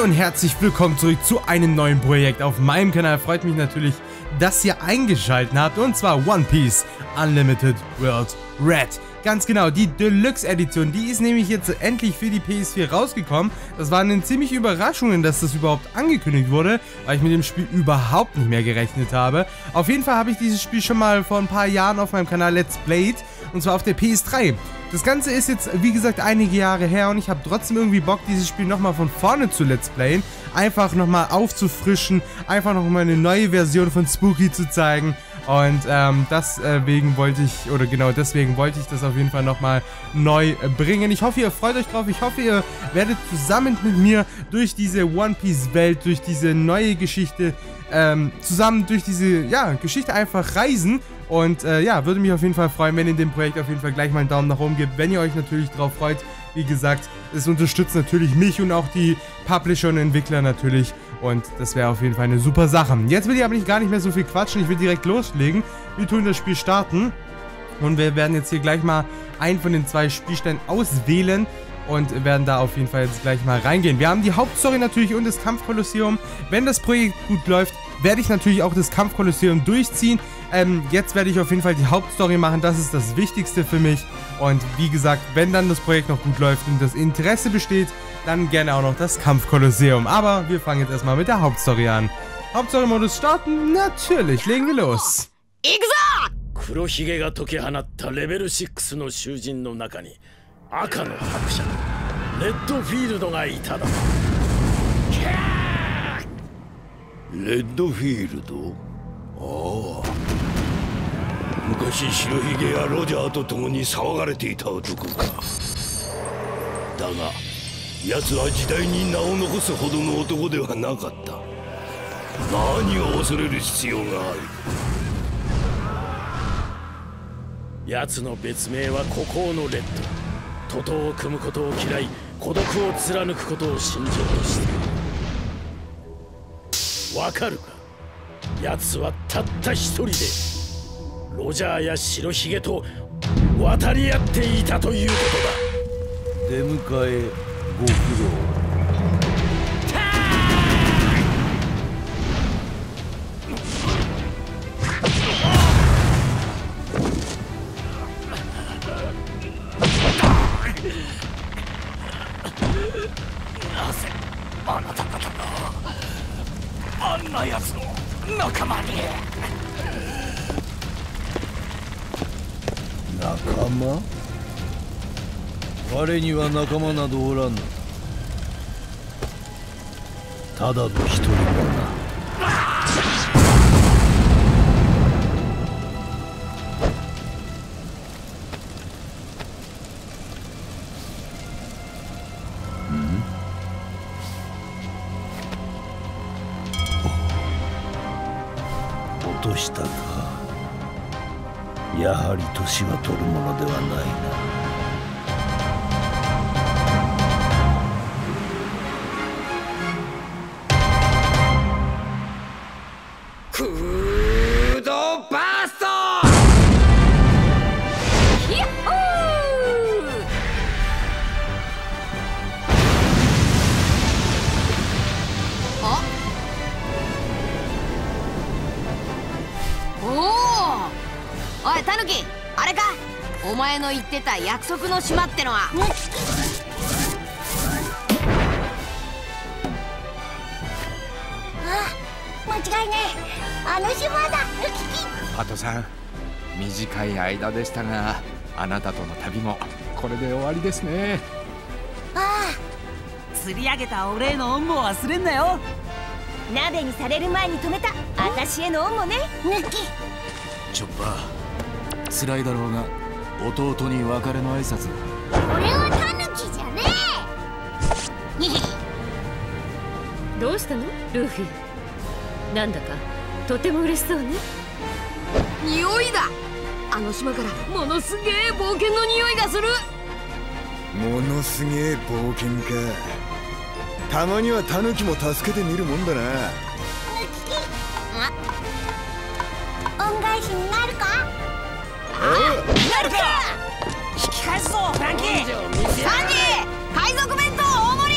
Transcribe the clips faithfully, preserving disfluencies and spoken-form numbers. Hey und herzlich willkommen zurück zu einem neuen Projekt auf meinem Kanal. Freut mich natürlich, dass ihr eingeschaltet habt, und zwar One Piece Unlimited World Red. Ganz genau, die Deluxe Edition, die ist nämlich jetzt endlich für die P S vier rausgekommen. Das waren eine ziemliche Überraschung, dass das überhaupt angekündigt wurde, weil ich mit dem Spiel überhaupt nicht mehr gerechnet habe. Auf jeden Fall habe ich dieses Spiel schon mal vor ein paar Jahren auf meinem Kanal Let's Played, und zwar auf der P S drei. Das Ganze ist jetzt, wie gesagt, einige Jahre her, und ich habe trotzdem irgendwie Bock, dieses Spiel nochmal von vorne zu Let's Playen, einfach nochmal aufzufrischen, einfach nochmal eine neue Version von Spooky zu zeigen. Und ähm, deswegen wollte ich, oder genau deswegen wollte ich das auf jeden Fall nochmal neu bringen. Ich hoffe, ihr freut euch drauf. Ich hoffe, ihr werdet zusammen mit mir durch diese One Piece Welt, durch diese neue Geschichte, ähm, zusammen durch diese, ja, Geschichte einfach reisen. Und äh, ja, würde mich auf jeden Fall freuen, wenn ihr dem Projekt auf jeden Fall gleich mal einen Daumen nach oben gebt, wenn ihr euch natürlich drauf freut. Wie gesagt, es unterstützt natürlich mich und auch die Publisher und Entwickler natürlich. Und das wäre auf jeden Fall eine super Sache. Jetzt will ich aber nicht gar nicht mehr so viel quatschen. Ich will direkt loslegen. Wir tun das Spiel starten. Und wir werden jetzt hier gleich mal einen von den zwei Spielsteinen auswählen. Und werden da auf jeden Fall jetzt gleich mal reingehen. Wir haben die Hauptstory natürlich und das Kampfkolosseum. Wenn das Projekt gut läuft, werde ich natürlich auch das Kampfkolosseum durchziehen. Ähm, jetzt werde ich auf jeden Fall die Hauptstory machen. Das ist das Wichtigste für mich. Und wie gesagt, wenn dann das Projekt noch gut läuft und das Interesse besteht, dann gerne auch noch das Kampfkolosseum. Aber wir fangen jetzt erstmal mit der Hauptstory an. Hauptstory-Modus starten? Natürlich, legen wir los. Redfield? Oh. 昔白ひげやロジャーと共に騒がれていた男か。だが、奴は時代に名を残すほどの男ではなかった。何を恐れる必要がある。奴の別名は孤高のレッド。徒党を組むことを嫌い、孤独を貫くことを信条としている。 わかるか。奴はたった一人でロジャーや白ひげと渡り合っていたということだ。出迎えご苦労。 彼には仲間などおらんのだ。ただの一人だな。 やはり年は取るものではないな。 言ってた約束の島ってのはあ間違いねあの島だパトさん短い間でしたがあなたとの旅もこれで終わりですねああ釣り上げたお礼の恩も忘れんなよ鍋にされる前に止めた私への恩もねチョッパー辛いだろうが 弟に別れの挨拶。俺はタヌキじゃねえ。どうしたの、ルフィ。なんだかとても嬉しそうね。匂いだ。あの島からものすげえ冒険の匂いがする。ものすげえ冒険か。たまにはタヌキも助けてみるもんだな。恩返しになるか。 なるか引き返すぞフランキーサンディ海賊弁当大盛り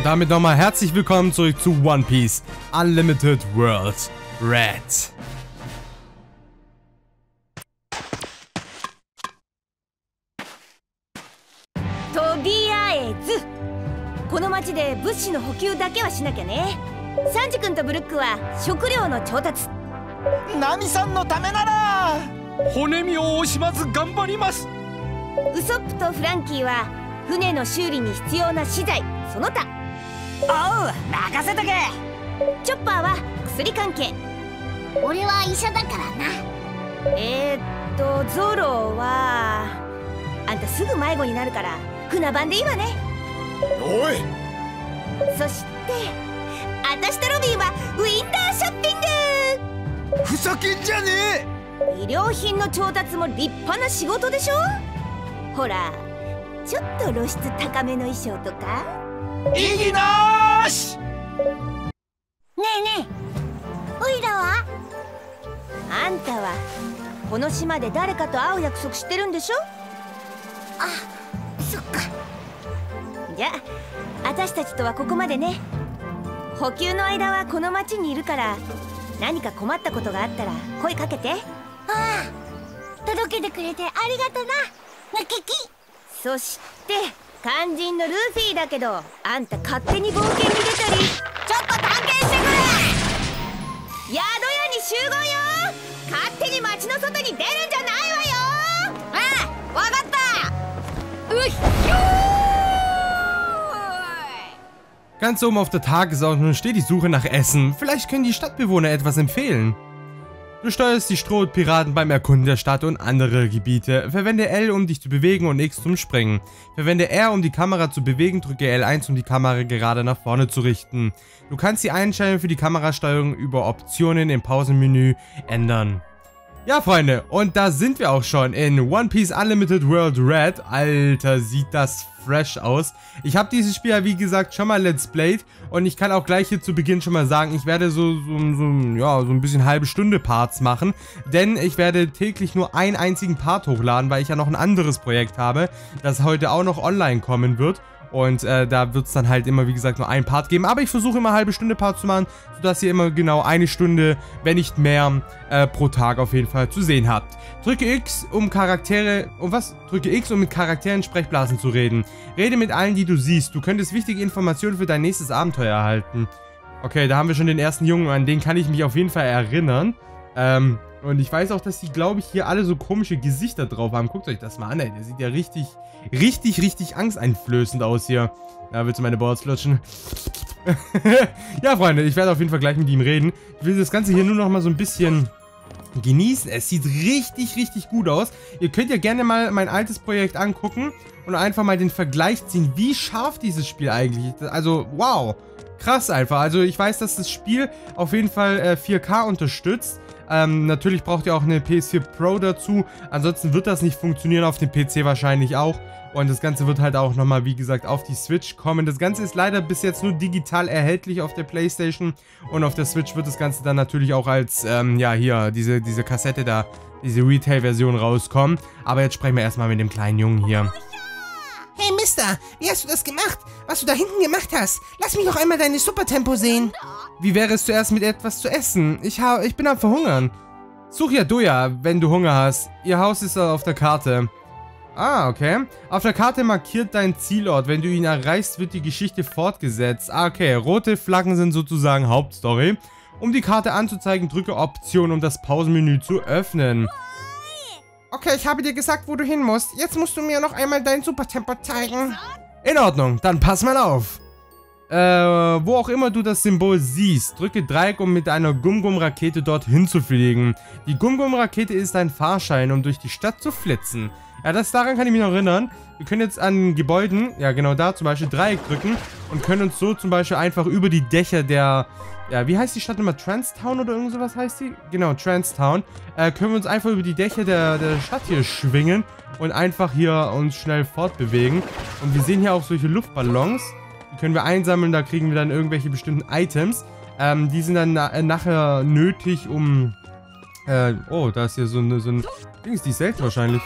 Und damit nochmal herzlich willkommen zurück zu One Piece Unlimited World Red.おい。 そして私とロビンはウィンターショッピング。ふざけんじゃねえ。医療品の調達も立派な仕事でしょ。ほら、ちょっと露出高めの衣装とか。意義なし。ねえねえ、おいらは？あんたはこの島で誰かと会う約束してるんでしょ？あ、そっか。じゃあ。 私たちとはここまでね。補給の間はこの町にいるから、何か困ったことがあったら声かけて。ああ、届けてくれてありがとな、マケキ。そして肝心のルフィだけど、あんた勝手に冒険に出たり。ちょっと探検してくれ。宿屋に集合よ。勝手に町の外に出るんじゃないわよ。ああ、わかった。うっひょー。 Ganz oben auf der Tagesordnung steht die Suche nach Essen. Vielleicht können die Stadtbewohner etwas empfehlen. Du steuerst die Strohpiraten beim Erkunden der Stadt und andere Gebiete. Verwende L, um dich zu bewegen, und X zum Springen. Verwende R, um die Kamera zu bewegen, drücke L eins, um die Kamera gerade nach vorne zu richten. Du kannst die Einstellungen für die Kamerasteuerung über Optionen im Pausenmenü ändern. Ja, Freunde, und da sind wir auch schon in One Piece Unlimited World Red. Alter, sieht das fresh aus. Ich habe dieses Spiel ja, wie gesagt, schon mal Let's Played. Und ich kann auch gleich hier zu Beginn schon mal sagen, ich werde so, so, so, ja, so ein bisschen halbe Stunde Parts machen. Denn ich werde täglich nur einen einzigen Part hochladen, weil ich ja noch ein anderes Projekt habe, das heute auch noch online kommen wird. Und äh, da wird es dann halt immer, wie gesagt, nur einen Part geben. Aber ich versuche immer halbe Stunde Part zu machen, sodass ihr immer genau eine Stunde, wenn nicht mehr, äh, pro Tag auf jeden Fall zu sehen habt. Drücke X, um Charaktere... Um was? Drücke X, um mit Charakteren Sprechblasen zu reden. Rede mit allen, die du siehst. Du könntest wichtige Informationen für dein nächstes Abenteuer erhalten. Okay, da haben wir schon den ersten Jungen, an den kann ich mich auf jeden Fall erinnern. Ähm, und ich weiß auch, dass die, glaube ich, hier alle so komische Gesichter drauf haben. Guckt euch das mal an, ey. Der sieht ja richtig, richtig, richtig angsteinflößend aus hier. Ja, willst du meine Boards flutschen? Ja, Freunde, ich werde auf jeden Fall gleich mit ihm reden. Ich will das Ganze hier nur noch mal so ein bisschen genießen. Es sieht richtig, richtig gut aus. Ihr könnt ja gerne mal mein altes Projekt angucken und einfach mal den Vergleich ziehen, wie scharf dieses Spiel eigentlich ist. Also, wow. Krass einfach. Also, ich weiß, dass das Spiel auf jeden Fall äh, vier K unterstützt. Ähm, natürlich braucht ihr auch eine P S vier Pro dazu, ansonsten wird das nicht funktionieren, auf dem P C wahrscheinlich auch. Und das Ganze wird halt auch nochmal, wie gesagt, auf die Switch kommen. Das Ganze ist leider bis jetzt nur digital erhältlich auf der PlayStation, und auf der Switch wird das Ganze dann natürlich auch als, ähm, ja hier, diese, diese Kassette da, diese Retail-Version rauskommen. Aber jetzt sprechen wir erstmal mit dem kleinen Jungen hier. Hey Mister, wie hast du das gemacht? Was du da hinten gemacht hast? Lass mich noch einmal deine Supertempo sehen. Wie wäre es zuerst mit etwas zu essen? Ich ha ich bin am Verhungern. Such Yaduja, wenn du Hunger hast. Ihr Haus ist auf der Karte. Ah, okay. Auf der Karte markiert dein Zielort. Wenn du ihn erreichst, wird die Geschichte fortgesetzt. Ah, okay. Rote Flaggen sind sozusagen Hauptstory. Um die Karte anzuzeigen, drücke Option, um das Pausenmenü zu öffnen. Okay, ich habe dir gesagt, wo du hin musst. Jetzt musst du mir noch einmal dein Supertempo zeigen. In Ordnung, dann pass mal auf. Äh, wo auch immer du das Symbol siehst, drücke Dreieck, um mit einer Gum-Gum-Rakete dorthin zu fliegen. Die Gum-Gum-Rakete ist ein Fahrschein, um durch die Stadt zu flitzen. Ja, das, daran kann ich mich noch erinnern. Wir können jetzt an Gebäuden, ja genau da zum Beispiel, Dreieck drücken und können uns so zum Beispiel einfach über die Dächer der... Ja, wie heißt die Stadt nochmal? Trans Town oder irgend sowas heißt die? Genau, Trans Town. Äh, können wir uns einfach über die Dächer der, der Stadt hier schwingen und einfach hier uns schnell fortbewegen. Und wir sehen hier auch solche Luftballons. Die können wir einsammeln, da kriegen wir dann irgendwelche bestimmten Items. Ähm, die sind dann na nachher nötig, um... Äh, oh, da ist hier so, eine, so ein... Ding ist die selten wahrscheinlich.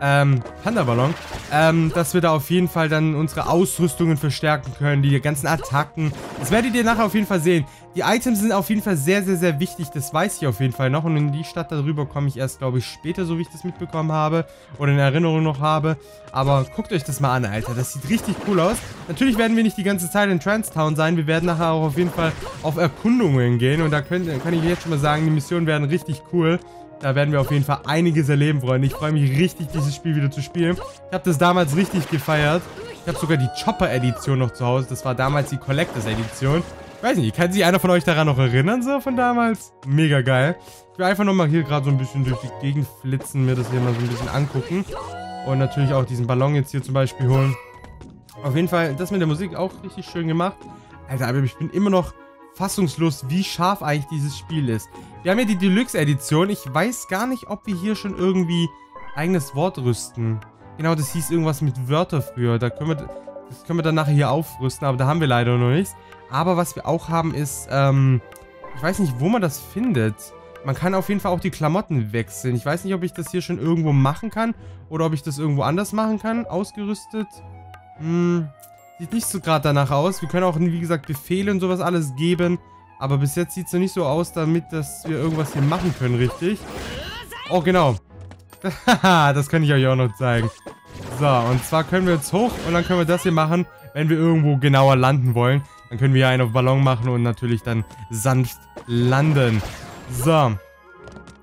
ähm, Pandaballon, ähm, dass wir da auf jeden Fall dann unsere Ausrüstungen verstärken können, die ganzen Attacken. Das werdet ihr nachher auf jeden Fall sehen. Die Items sind auf jeden Fall sehr, sehr, sehr wichtig, das weiß ich auf jeden Fall noch. Und in die Stadt darüber komme ich erst, glaube ich, später, so wie ich das mitbekommen habe oder in Erinnerung noch habe. Aber guckt euch das mal an, Alter, das sieht richtig cool aus. Natürlich werden wir nicht die ganze Zeit in Trans Town sein, wir werden nachher auch auf jeden Fall auf Erkundungen gehen. Und da könnt, kann ich jetzt schon mal sagen, die Missionen werden richtig cool. Da werden wir auf jeden Fall einiges erleben, Freunde. Ich freue mich richtig, dieses Spiel wieder zu spielen. Ich habe das damals richtig gefeiert. Ich habe sogar die Chopper-Edition noch zu Hause. Das war damals die Collectors-Edition. Ich weiß nicht, kann sich einer von euch daran noch erinnern, so von damals? Mega geil. Ich will einfach nochmal hier gerade so ein bisschen durch die Gegend flitzen, mir das hier mal so ein bisschen angucken. Und natürlich auch diesen Ballon jetzt hier zum Beispiel holen. Auf jeden Fall, das mit der Musik auch richtig schön gemacht. Alter, aber ich bin immer noch fassungslos, wie scharf eigentlich dieses Spiel ist. Wir haben ja die Deluxe Edition. Ich weiß gar nicht, ob wir hier schon irgendwie eigenes Wort rüsten. Genau, das hieß irgendwas mit Wörter früher. Da können wir, das können wir dann nachher hier aufrüsten, aber da haben wir leider noch nichts. Aber was wir auch haben ist, ähm, ich weiß nicht, wo man das findet. Man kann auf jeden Fall auch die Klamotten wechseln. Ich weiß nicht, ob ich das hier schon irgendwo machen kann oder ob ich das irgendwo anders machen kann. Ausgerüstet. Hm... Sieht nicht so gerade danach aus. Wir können auch, wie gesagt, Befehle und sowas alles geben. Aber bis jetzt sieht es ja nicht so aus, damit, dass wir irgendwas hier machen können, richtig? Oh, genau. Das kann ich euch auch noch zeigen. So, und zwar können wir jetzt hoch und dann können wir das hier machen, wenn wir irgendwo genauer landen wollen. Dann können wir hier einen auf Ballon machen und natürlich dann sanft landen. So.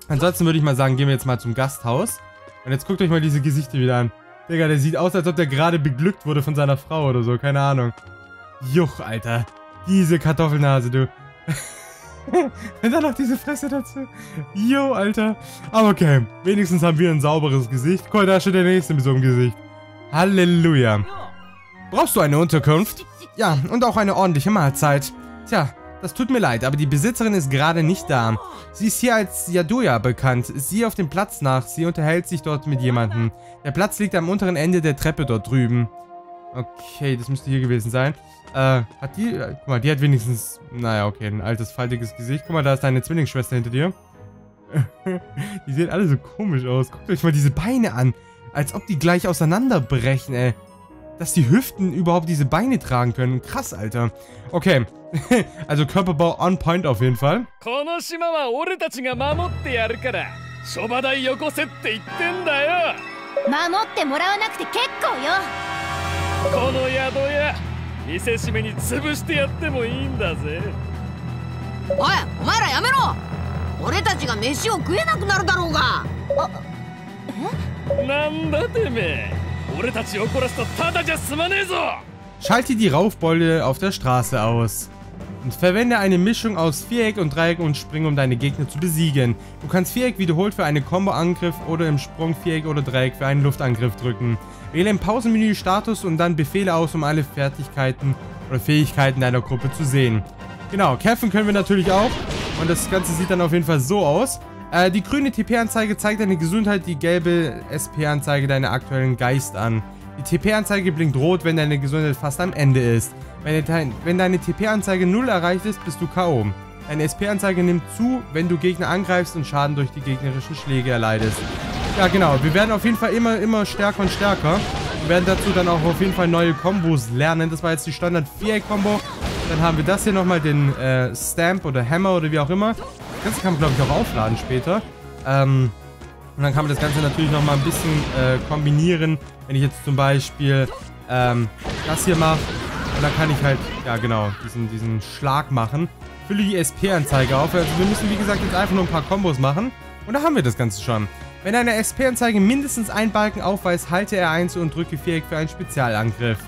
Ansonsten würde ich mal sagen, gehen wir jetzt mal zum Gasthaus. Und jetzt guckt euch mal diese Gesichter wieder an. Digga, der sieht aus, als ob der gerade beglückt wurde von seiner Frau oder so. Keine Ahnung. Juch, Alter. Diese Kartoffelnase, du. Und dann noch diese Fresse dazu. Jo, Alter. Aber okay. Wenigstens haben wir ein sauberes Gesicht. Cool, da steht der Nächste mit so einem Gesicht. Halleluja. Brauchst du eine Unterkunft? Ja, und auch eine ordentliche Mahlzeit. Tja, das tut mir leid, aber die Besitzerin ist gerade nicht da. Sie ist hier als Yaduja bekannt. Sieh auf den Platz nach. Sie unterhält sich dort mit jemandem. Der Platz liegt am unteren Ende der Treppe dort drüben. Okay, das müsste hier gewesen sein. Äh, hat die... Äh, guck mal, die hat wenigstens... Naja, okay, ein altes, faltiges Gesicht. Guck mal, da ist deine Zwillingsschwester hinter dir. Die sehen alle so komisch aus. Guckt euch mal diese Beine an. Als ob die gleich auseinanderbrechen, ey. Dass die Hüften überhaupt diese Beine tragen können. Krass, Alter. Okay. Also Körperbau on point auf jeden Fall. Schalte die Raufbeule auf der Straße aus. Und verwende eine Mischung aus Viereck und Dreieck und Spring, um deine Gegner zu besiegen. Du kannst Viereck wiederholt für einen Combo-Angriff oder im Sprung Viereck oder Dreieck für einen Luftangriff drücken. Wähle im Pausenmenü Status und dann Befehle aus, um alle Fertigkeiten oder Fähigkeiten deiner Gruppe zu sehen. Genau, kämpfen können wir natürlich auch. Und das Ganze sieht dann auf jeden Fall so aus. Äh, die grüne T P-Anzeige zeigt deine Gesundheit, die gelbe S P-Anzeige deinen aktuellen Geist an. Die T P-Anzeige blinkt rot, wenn deine Gesundheit fast am Ende ist. Wenn deine T P-Anzeige null erreicht ist, bist du K O. Deine S P-Anzeige nimmt zu, wenn du Gegner angreifst und Schaden durch die gegnerischen Schläge erleidest. Ja, genau. Wir werden auf jeden Fall immer, immer stärker und stärker. Wir werden dazu dann auch auf jeden Fall neue Kombos lernen. Das war jetzt die Standard-Viereck-Kombo. Dann haben wir das hier nochmal, den äh, Stamp oder Hammer oder wie auch immer. Das Ganze kann man, glaube ich, auch aufladen später. Ähm... Und dann kann man das Ganze natürlich nochmal ein bisschen äh, kombinieren. Wenn ich jetzt zum Beispiel ähm, das hier mache. Und dann kann ich halt, ja genau, diesen, diesen Schlag machen. Fülle die S P-Anzeige auf. Also wir müssen, wie gesagt, jetzt einfach nur ein paar Kombos machen. Und da haben wir das Ganze schon. Wenn eine S P-Anzeige mindestens einen Balken aufweist, halte R eins und drücke Viereck für einen Spezialangriff.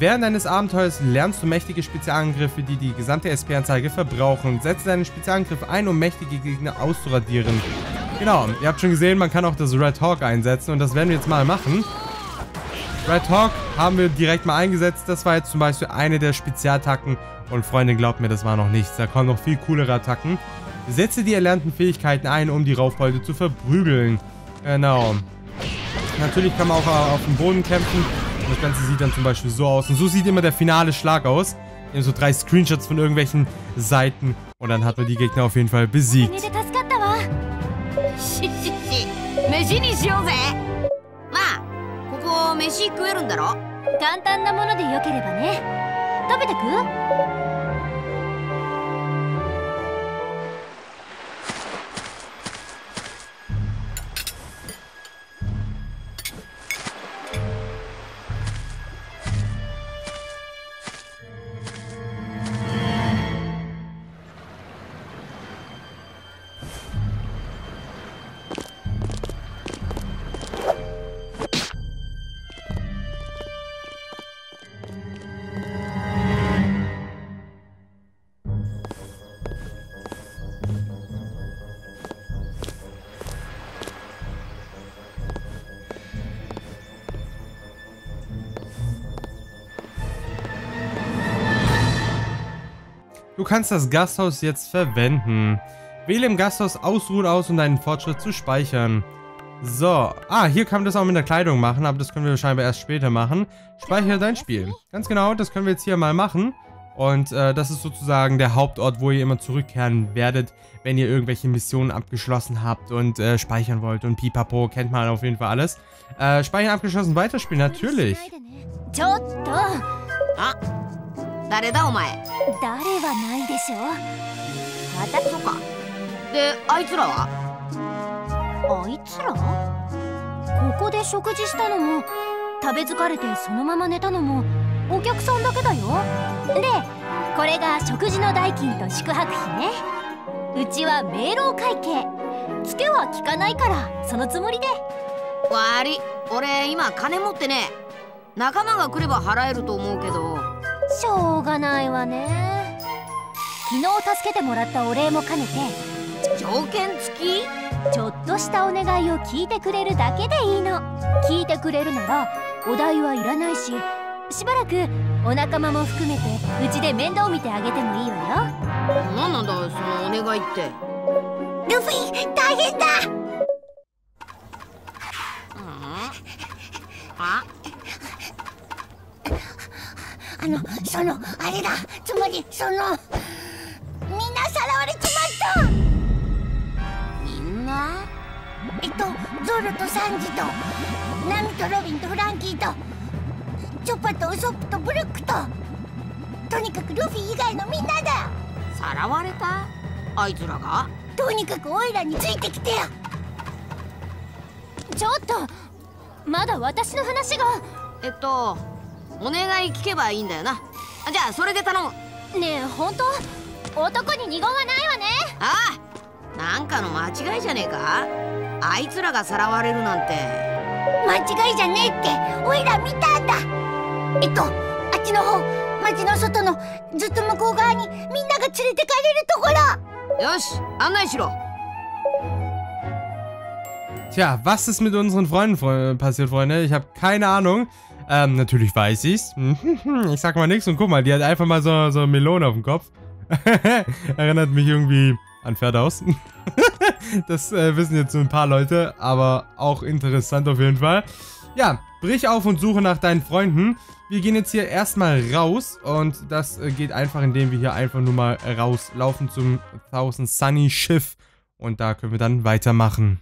Während deines Abenteuers lernst du mächtige Spezialangriffe, die die gesamte S P-Anzeige verbrauchen. Setze deinen Spezialangriff ein, um mächtige Gegner auszuradieren. Genau, ihr habt schon gesehen, man kann auch das Red Hawk einsetzen und das werden wir jetzt mal machen. Red Hawk haben wir direkt mal eingesetzt, das war jetzt zum Beispiel eine der Spezialattacken und Freunde, glaubt mir, das war noch nichts, da kommen noch viel coolere Attacken. Setze die erlernten Fähigkeiten ein, um die Raufbeute zu verprügeln. Genau. Natürlich kann man auch auf dem Boden kämpfen und das Ganze sieht dann zum Beispiel so aus und so sieht immer der finale Schlag aus. Eben so drei Screenshots von irgendwelchen Seiten und dann hat man die Gegner auf jeden Fall besiegt. 飯食えるんだろ？簡単なものでよければね。食べてく？ Du kannst das Gasthaus jetzt verwenden. Wähle im Gasthaus Ausruhen aus, um deinen Fortschritt zu speichern. So. Ah, hier kann man das auch mit der Kleidung machen, aber das können wir scheinbar erst später machen. Speichere dein Spiel. Ganz genau, das können wir jetzt hier mal machen. Und äh, das ist sozusagen der Hauptort, wo ihr immer zurückkehren werdet, wenn ihr irgendwelche Missionen abgeschlossen habt und äh, speichern wollt. Und pipapo, kennt man auf jeden Fall alles. Äh, speichern abgeschlossen, weiterspielen, natürlich. Ah. 誰だお前誰はないでしょ私とかであいつらはあいつらここで食事したのも食べ疲れてそのまま寝たのもお客さんだけだよでこれが食事の代金と宿泊費ねうちは明朗会計ツケは効かないからそのつもりで悪い俺今金持ってね仲間が来れば払えると思うけど しょうがないわね昨日助けてもらったお礼も兼ねて条件付きちょっとしたお願いを聞いてくれるだけでいいの聞いてくれるならお代はいらないししばらくお仲間も含めてうちで面倒見てあげてもいいわよ何なんだそのお願いってルフィ大変だあっ あの、その、あれだ。つまり、その、みんなさらわれちまった。みんな？えっと、ゾロとサンジと、ナミとロビンとフランキーと、チョッパとウソップとブルックと、とにかくルフィ以外のみんなだ。さらわれた？あいつらが？とにかくオイラについてきてよ。ちょっと、まだ私の話が。えっと、 お願い聞けばいいんだよなじゃあそれで頼むねえ本当男に二言はないわねああなんかの間違いじゃねえかあいつらがさらわれるなんて間違いじゃねえっておいら見たんだえっとあっちの方町の外のずっと向こう側にみんなが連れてかれるところよし案内しろ Tja, was ist mit unseren Freunden passiert, Freunde? Ich habe keine Ahnung. Ähm, natürlich weiß ich's. Ich sag mal nichts und guck mal, die hat einfach mal so, so eine Melone auf dem Kopf. Erinnert mich irgendwie an Pferdehaus. Das äh, wissen jetzt so ein paar Leute, aber auch interessant auf jeden Fall. Ja, brich auf und suche nach deinen Freunden. Wir gehen jetzt hier erstmal raus und das äh, geht einfach, indem wir hier einfach nur mal rauslaufen zum Thousand Sunny Schiff. Und da können wir dann weitermachen.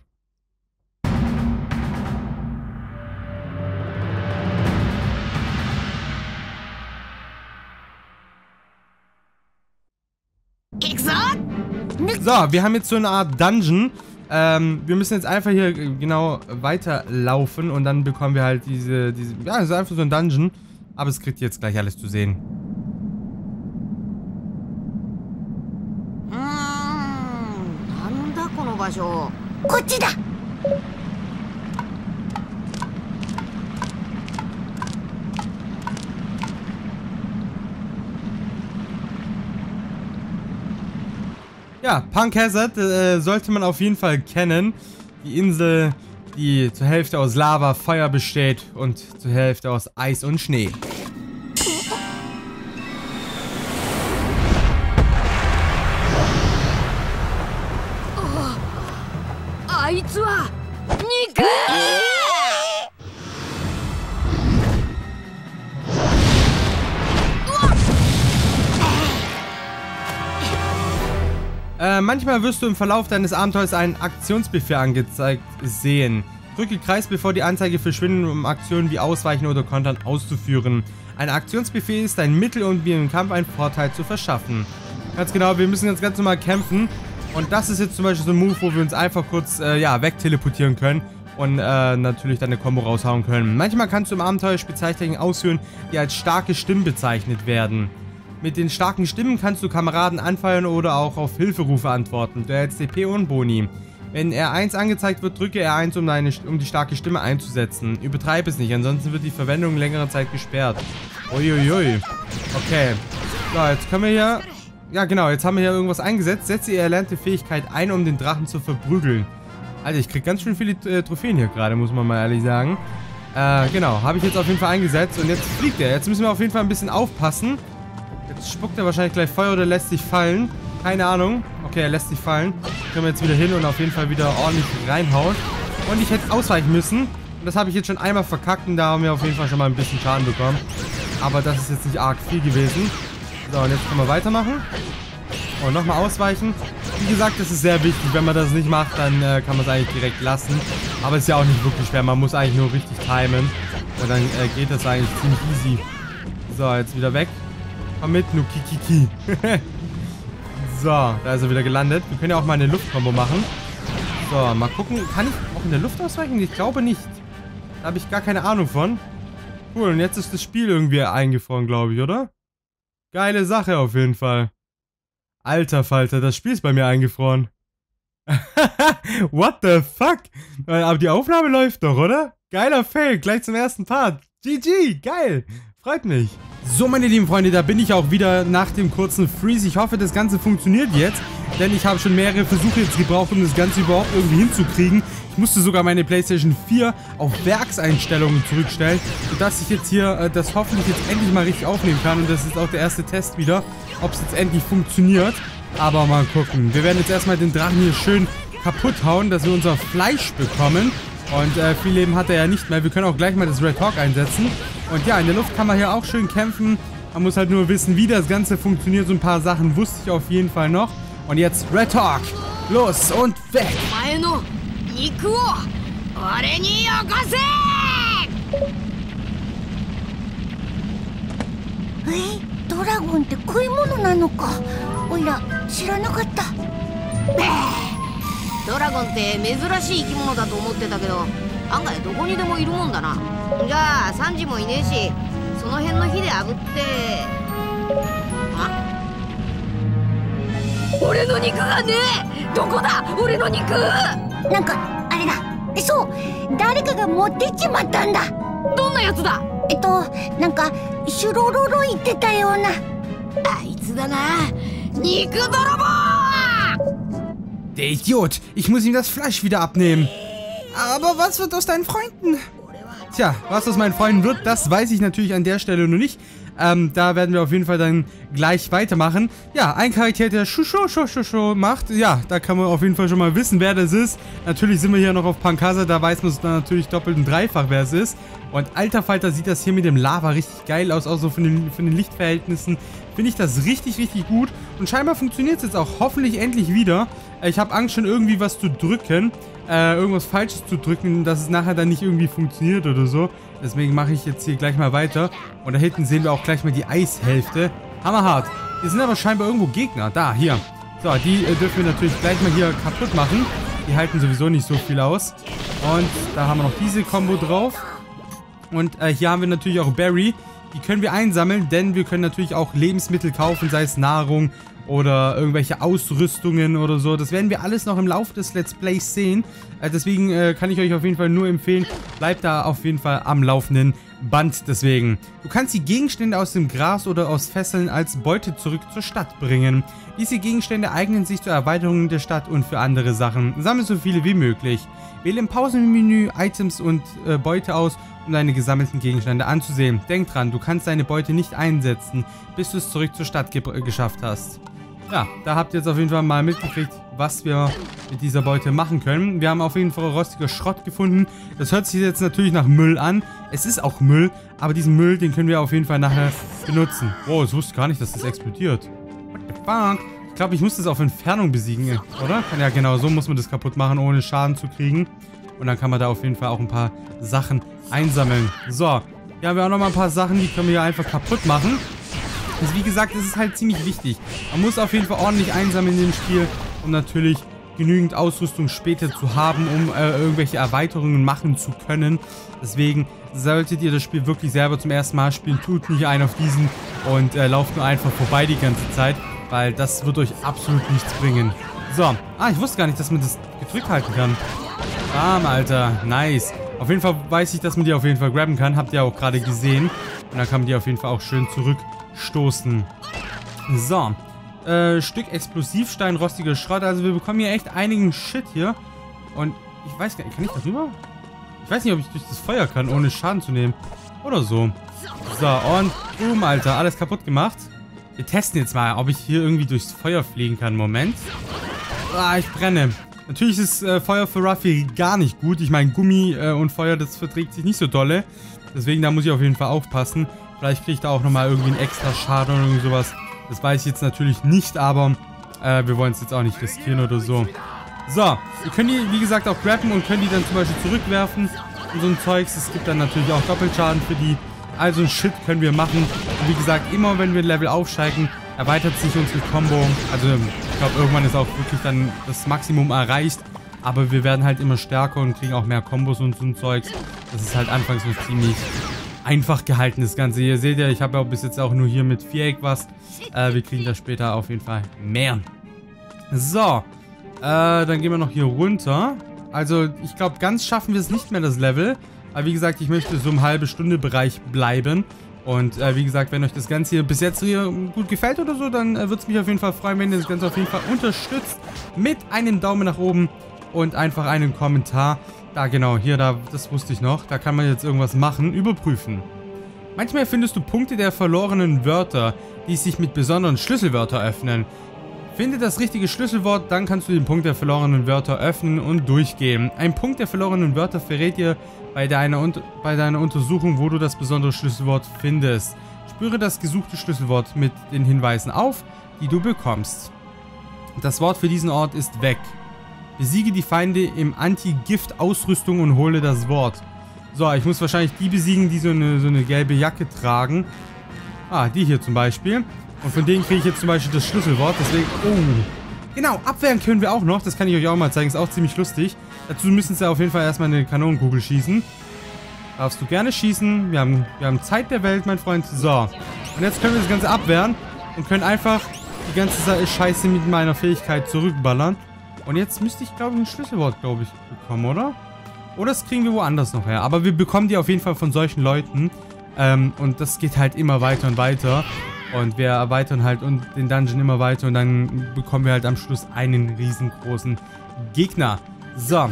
So, wir haben jetzt so eine Art Dungeon. Ähm, wir müssen jetzt einfach hier genau weiterlaufen und dann bekommen wir halt diese, diese... Ja, es ist einfach so ein Dungeon, aber es kriegt jetzt gleich alles zu sehen. Ja, Punk Hazard äh, sollte man auf jeden Fall kennen. Die Insel, die zur Hälfte aus Lava, Feuer besteht und zur Hälfte aus Eis und Schnee. Manchmal wirst du im Verlauf deines Abenteuers einen Aktionsbefehl angezeigt sehen. Drücke Kreis, bevor die Anzeige verschwindet, um Aktionen wie Ausweichen oder Kontern auszuführen. Ein Aktionsbefehl ist ein Mittel, um dir im Kampf einen Vorteil zu verschaffen. Ganz genau, wir müssen jetzt ganz normal kämpfen. Und das ist jetzt zum Beispiel so ein Move, wo wir uns einfach kurz äh, ja, wegteleportieren können. Und äh, natürlich dann eine Kombo raushauen können. Manchmal kannst du im Abenteuer Spezialtechniken ausführen, die als starke Stimmen bezeichnet werden. Mit den starken Stimmen kannst du Kameraden anfeuern oder auch auf Hilferufe antworten. Du erhältst D P und Boni. Wenn R eins angezeigt wird, drücke R eins, um, deine, um die starke Stimme einzusetzen. Übertreib es nicht, ansonsten wird die Verwendung längere Zeit gesperrt. Uiuiui. Okay. So, jetzt können wir hier... Ja genau, jetzt haben wir hier irgendwas eingesetzt. Setze die erlernte Fähigkeit ein, um den Drachen zu verprügeln. Alter, ich krieg ganz schön viele äh, Trophäen hier gerade, muss man mal ehrlich sagen. Äh, genau, habe ich jetzt auf jeden Fall eingesetzt. Und jetzt fliegt er. Jetzt müssen wir auf jeden Fall ein bisschen aufpassen. Jetzt spuckt er wahrscheinlich gleich Feuer oder lässt sich fallen. Keine Ahnung. Okay, er lässt sich fallen. Können wir jetzt wieder hin und auf jeden Fall wieder ordentlich reinhauen. Und ich hätte ausweichen müssen. Und das habe ich jetzt schon einmal verkackt. Und da haben wir auf jeden Fall schon mal ein bisschen Schaden bekommen. Aber das ist jetzt nicht arg viel gewesen. So, und jetzt können wir weitermachen. Und nochmal ausweichen. Wie gesagt, das ist sehr wichtig. Wenn man das nicht macht, dann äh, kann man es eigentlich direkt lassen. Aber es ist ja auch nicht wirklich schwer. Man muss eigentlich nur richtig timen. Und dann äh, geht das eigentlich ziemlich easy. So, jetzt wieder weg. Komm mit, Nukikiki. So, da ist er wieder gelandet. Wir können ja auch mal eine Luftkombo machen. So, mal gucken. Kann ich auch in der Luft ausweichen? Ich glaube nicht. Da habe ich gar keine Ahnung von. Cool, und jetzt ist das Spiel irgendwie eingefroren, glaube ich, oder? Geile Sache auf jeden Fall. Alter Falter, das Spiel ist bei mir eingefroren. What the fuck? Aber die Aufnahme läuft doch, oder? Geiler Fail, gleich zum ersten Part. G G, geil. Freut mich. So, meine lieben Freunde, da bin ich auch wieder nach dem kurzen Freeze. Ich hoffe, das Ganze funktioniert jetzt, denn ich habe schon mehrere Versuche jetzt gebraucht, um das Ganze überhaupt irgendwie hinzukriegen. Ich musste sogar meine PlayStation vier auf Werkseinstellungen zurückstellen, sodass ich jetzt hier äh, das hoffentlich jetzt endlich mal richtig aufnehmen kann. Und das ist auch der erste Test wieder, ob es jetzt endlich funktioniert. Aber mal gucken. Wir werden jetzt erstmal den Drachen hier schön kaputt hauen, dass wir unser Fleisch bekommen. Und äh, viel Leben hat er ja nicht mehr. Wir können auch gleich mal das Red Hawk einsetzen. Und ja, in der Luft kann man hier auch schön kämpfen. Man muss halt nur wissen, wie das Ganze funktioniert. So ein paar Sachen wusste ich auf jeden Fall noch. Und jetzt Red Hawk. Los und weg.ドラゴンって食い物なのか。おいら、知らなかった。ドラゴンって珍しい生き物だと思ってたけど、案外どこにでもいるもんだな。じゃあさんじもいねえし、その辺の火で炙って。あ、俺の肉がねえ、どこだ？俺の肉なんかあれだ。え、そう誰かが持って行っちまったんだ。どんなやつだ？えっと、なんか、白々いてたような。あいつだな。肉泥棒。 Idiot, ich muss ihm das Fleisch wieder abnehmen. Aber was wird aus deinen Freunden? Tja, was aus meinen Freunden wird, das weiß ich natürlich an der Stelle nur nicht. Ähm, da werden wir auf jeden Fall dann gleich weitermachen. Ja, ein Charakter, der Shusho, Shusho macht. Ja, da kann man auf jeden Fall schon mal wissen, wer das ist. Natürlich sind wir hier noch auf Punk Hazard, da weiß man es dann natürlich doppelt und dreifach, wer es ist. Und alter Falter, sieht das hier mit dem Lava richtig geil aus, auch so von den, von den Lichtverhältnissen. Finde ich das richtig, richtig gut. Und scheinbar funktioniert es jetzt auch hoffentlich endlich wieder. Ich habe Angst, schon irgendwie was zu drücken. Äh, irgendwas Falsches zu drücken, dass es nachher dann nicht irgendwie funktioniert oder so. Deswegen mache ich jetzt hier gleich mal weiter. Und da hinten sehen wir auch gleich mal die Eishälfte. Hammerhart. Hier sind aber scheinbar irgendwo Gegner. Da, hier. So, die äh, dürfen wir natürlich gleich mal hier kaputt machen. Die halten sowieso nicht so viel aus. Und da haben wir noch diese Kombo drauf. Und äh, hier haben wir natürlich auch Berry. Die können wir einsammeln, denn wir können natürlich auch Lebensmittel kaufen, sei es Nahrung oder irgendwelche Ausrüstungen oder so. Das werden wir alles noch im Laufe des Let's Plays sehen. Deswegen äh, kann ich euch auf jeden Fall nur empfehlen, bleibt da auf jeden Fall am laufenden Band deswegen. Du kannst die Gegenstände aus dem Gras oder aus Fesseln als Beute zurück zur Stadt bringen. Diese Gegenstände eignen sich zur Erweiterung der Stadt und für andere Sachen. Sammle so viele wie möglich. Wähle im Pausenmenü Items und äh, Beute aus, um deine gesammelten Gegenstände anzusehen. Denk dran, du kannst deine Beute nicht einsetzen, bis du es zurück zur Stadt ge geschafft hast. Ja, da habt ihr jetzt auf jeden Fall mal mitgekriegt, was wir mit dieser Beute machen können. Wir haben auf jeden Fall rostiger Schrott gefunden. Das hört sich jetzt natürlich nach Müll an. Es ist auch Müll, aber diesen Müll, den können wir auf jeden Fall nachher benutzen. Wow, ich wusste gar nicht, dass das explodiert. What the fuck? Ich glaube, ich muss das auf Entfernung besiegen, oder? Ja, genau, so muss man das kaputt machen, ohne Schaden zu kriegen. Und dann kann man da auf jeden Fall auch ein paar Sachen einsammeln. So, hier haben wir auch nochmal ein paar Sachen, die können wir hier einfach kaputt machen. Also wie gesagt, es ist halt ziemlich wichtig. Man muss auf jeden Fall ordentlich einsammeln in dem Spiel, um natürlich genügend Ausrüstung später zu haben, um äh, irgendwelche Erweiterungen machen zu können. Deswegen solltet ihr das Spiel wirklich selber zum ersten Mal spielen, tut nicht einen auf diesen und äh, lauft nur einfach vorbei die ganze Zeit, weil das wird euch absolut nichts bringen. So, ah, ich wusste gar nicht, dass man das gedrückt halten kann. Bam, Alter, nice. Auf jeden Fall weiß ich, dass man die auf jeden Fall grabben kann, habt ihr auch gerade gesehen. Und dann kann man die auf jeden Fall auch schön zurückstoßen. So. Äh, Stück Explosivstein, rostiger Schrott. Also wir bekommen hier echt einigen Shit hier. Und ich weiß gar nicht, kann ich da rüber? Ich weiß nicht, ob ich durch das Feuer kann, ohne Schaden zu nehmen. Oder so. So, und boom, Alter. Alles kaputt gemacht. Wir testen jetzt mal, ob ich hier irgendwie durchs Feuer fliegen kann. Moment. Ah, ich brenne. Natürlich ist äh, Feuer für Ruffy gar nicht gut. Ich meine, Gummi äh, und Feuer, das verträgt sich nicht so dolle. Deswegen, da muss ich auf jeden Fall aufpassen. Vielleicht kriege ich da auch nochmal irgendwie einen extra Schaden oder irgendwie sowas. Das weiß ich jetzt natürlich nicht, aber äh, wir wollen es jetzt auch nicht riskieren oder so. So, ihr könnt die, wie gesagt, auch grabben und könnt die dann zum Beispiel zurückwerfen und so ein Zeugs. Es gibt dann natürlich auch Doppelschaden für die. Also ein Shit können wir machen. Und wie gesagt, immer wenn wir Level aufsteigen, erweitert sich unsere Combo. Also ich glaube, irgendwann ist auch wirklich dann das Maximum erreicht. Aber wir werden halt immer stärker und kriegen auch mehr Kombos und so ein Zeugs. Das ist halt anfangs noch ziemlich einfach gehalten, das Ganze. Ihr seht ja, ich habe ja bis jetzt auch nur hier mit Viereck was. Äh, wir kriegen da später auf jeden Fall mehr. So, äh, dann gehen wir noch hier runter. Also, ich glaube, ganz schaffen wir es nicht mehr, das Level. Aber wie gesagt, ich möchte so im halbe Stunde Bereich bleiben. Und äh, wie gesagt, wenn euch das Ganze hier bis jetzt hier gut gefällt oder so, dann äh, würde es mich auf jeden Fall freuen, wenn ihr das Ganze auf jeden Fall unterstützt. Mit einem Daumen nach oben und einfach einen Kommentar. Da genau, hier, da, das wusste ich noch. Da kann man jetzt irgendwas machen, überprüfen. Manchmal findest du Punkte der verlorenen Wörter, die sich mit besonderen Schlüsselwörtern öffnen. Finde das richtige Schlüsselwort, dann kannst du den Punkt der verlorenen Wörter öffnen und durchgehen. Ein Punkt der verlorenen Wörter verrät dir bei deiner, bei deiner Untersuchung, wo du das besondere Schlüsselwort findest. Spüre das gesuchte Schlüsselwort mit den Hinweisen auf, die du bekommst. Das Wort für diesen Ort ist weg. Besiege die Feinde im Anti-Gift-Ausrüstung und hole das Wort. So, ich muss wahrscheinlich die besiegen, die so eine, so eine gelbe Jacke tragen. Ah, die hier zum Beispiel. Und von denen kriege ich jetzt zum Beispiel das Schlüsselwort. Deswegen, oh. Genau, abwehren können wir auch noch. Das kann ich euch auch mal zeigen. Ist auch ziemlich lustig. Dazu müssen sie auf jeden Fall erstmal eine Kanonenkugel schießen. Darfst du gerne schießen. Wir haben, wir haben Zeit der Welt, mein Freund. So. Und jetzt können wir das Ganze abwehren. Und können einfach die ganze Scheiße mit meiner Fähigkeit zurückballern. Und jetzt müsste ich, glaube ich, ein Schlüsselwort, glaube ich, bekommen, oder? Oder das kriegen wir woanders noch her. Aber wir bekommen die auf jeden Fall von solchen Leuten. Ähm, und das geht halt immer weiter und weiter. Und wir erweitern halt den Dungeon immer weiter. Und dann bekommen wir halt am Schluss einen riesengroßen Gegner. So.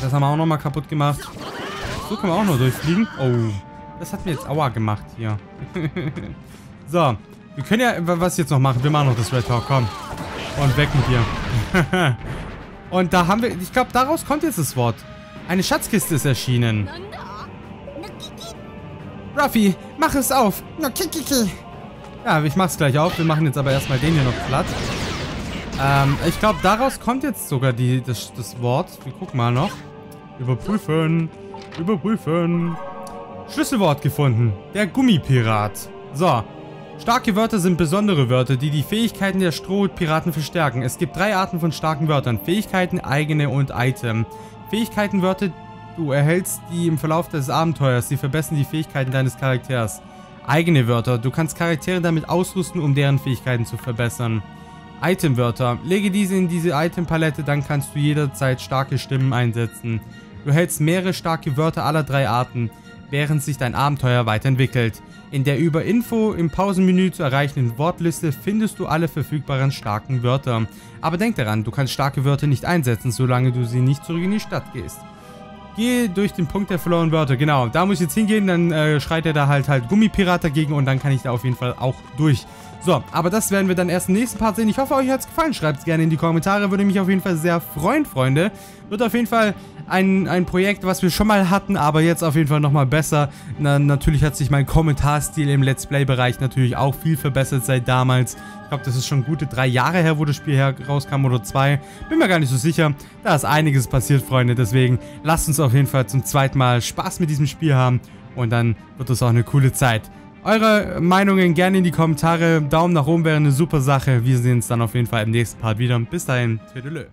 Das haben wir auch nochmal kaputt gemacht. So können wir auch noch durchfliegen. Oh. Das hat mir jetzt Aua gemacht hier. So. Wir können ja... Was jetzt noch machen? Wir machen noch das Red Talk. Komm. Und weg mit dir. Und da haben wir, ich glaube, daraus kommt jetzt das Wort. Eine Schatzkiste ist erschienen. Ruffy, mach es auf. Ja, ich mach's gleich auf. Wir machen jetzt aber erstmal den hier noch platt. Ähm, ich glaube, daraus kommt jetzt sogar die, das, das Wort. Wir gucken mal noch. Überprüfen. Überprüfen. Schlüsselwort gefunden. Der Gummipirat. So. Starke Wörter sind besondere Wörter, die die Fähigkeiten der Strohpiraten verstärken. Es gibt drei Arten von starken Wörtern. Fähigkeiten, eigene und Item. Fähigkeitenwörter, du erhältst die im Verlauf des Abenteuers. Sie verbessern die Fähigkeiten deines Charakters. Eigene Wörter, du kannst Charaktere damit ausrüsten, um deren Fähigkeiten zu verbessern. Itemwörter, lege diese in diese Itempalette, dann kannst du jederzeit starke Stimmen einsetzen. Du erhältst mehrere starke Wörter aller drei Arten, während sich dein Abenteuer weiterentwickelt. In der über Info im Pausenmenü zu erreichenden Wortliste findest du alle verfügbaren starken Wörter. Aber denk daran, du kannst starke Wörter nicht einsetzen, solange du sie nicht zurück in die Stadt gehst. Geh durch den Punkt der verlorenen Wörter. Genau, da muss ich jetzt hingehen, dann äh, schreit er da halt halt Gummipirat dagegen und dann kann ich da auf jeden Fall auch durch. So, aber das werden wir dann erst im nächsten Part sehen. Ich hoffe, euch hat es gefallen. Schreibt es gerne in die Kommentare. Würde mich auf jeden Fall sehr freuen, Freunde. Wird auf jeden Fall ein, ein Projekt, was wir schon mal hatten, aber jetzt auf jeden Fall nochmal besser. Na, natürlich hat sich mein Kommentarstil im Let's Play-Bereich natürlich auch viel verbessert seit damals. Ich glaube, das ist schon gute drei Jahre her, wo das Spiel herauskam, oder zwei. Bin mir gar nicht so sicher. Da ist einiges passiert, Freunde. Deswegen lasst uns auf jeden Fall zum zweiten Mal Spaß mit diesem Spiel haben. Und dann wird das auch eine coole Zeit. Eure Meinungen gerne in die Kommentare. Daumen nach oben wäre eine super Sache. Wir sehen uns dann auf jeden Fall im nächsten Part wieder. Bis dahin. Tschüdelö.